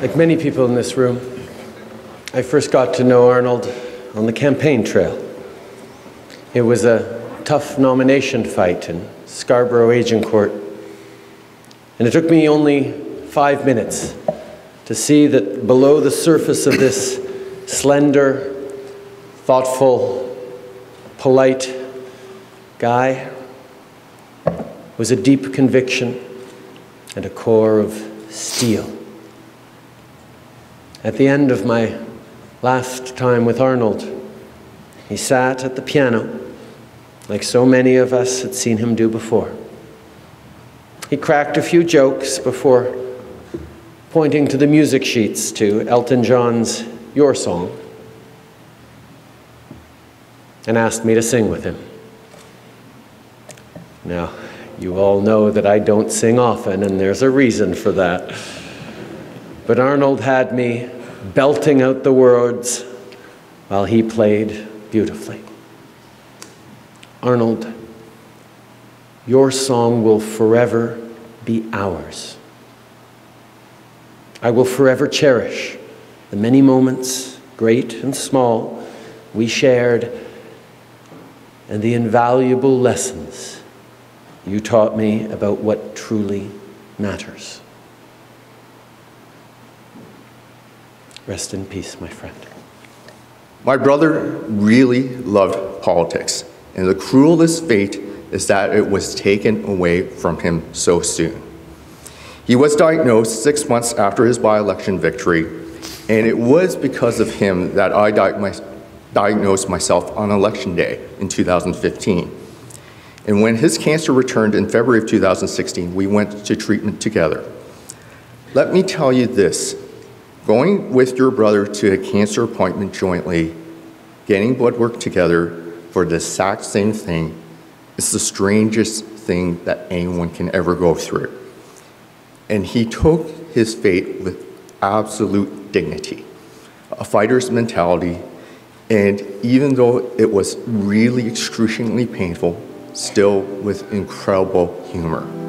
Like many people in this room, I first got to know Arnold on the campaign trail. It was a tough nomination fight in Scarborough-Agincourt, and it took me only 5 minutes to see that below the surface of this slender, thoughtful, polite guy was a deep conviction and a core of steel. At the end of my last time with Arnold, he sat at the piano, like so many of us had seen him do before. He cracked a few jokes before pointing to the music sheets to Elton John's Your Song and asked me to sing with him. Now, you all know that I don't sing often, and there's a reason for that. But Arnold had me belting out the words while he played beautifully. Arnold, your song will forever be ours. I will forever cherish the many moments, great and small, we shared, and the invaluable lessons you taught me about what truly matters. Rest in peace, my friend. My brother really loved politics, and the cruelest fate is that it was taken away from him so soon. He was diagnosed 6 months after his by-election victory, and it was because of him that I diagnosed myself on election day in 2015. And when his cancer returned in February of 2016, we went to treatment together. Let me tell you this. Going with your brother to a cancer appointment jointly, getting blood work together for the exact same thing is the strangest thing that anyone can ever go through. And he took his fate with absolute dignity, a fighter's mentality, and even though it was really excruciatingly painful, still with incredible humor.